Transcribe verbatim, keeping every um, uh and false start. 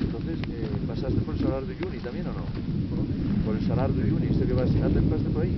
Entonces, eh, ¿pasaste por el Salar de Uyuni también o no? ¿Por dónde? Por el Salar de Uyuni, ¿este que vas a hacer pasaste por ahí?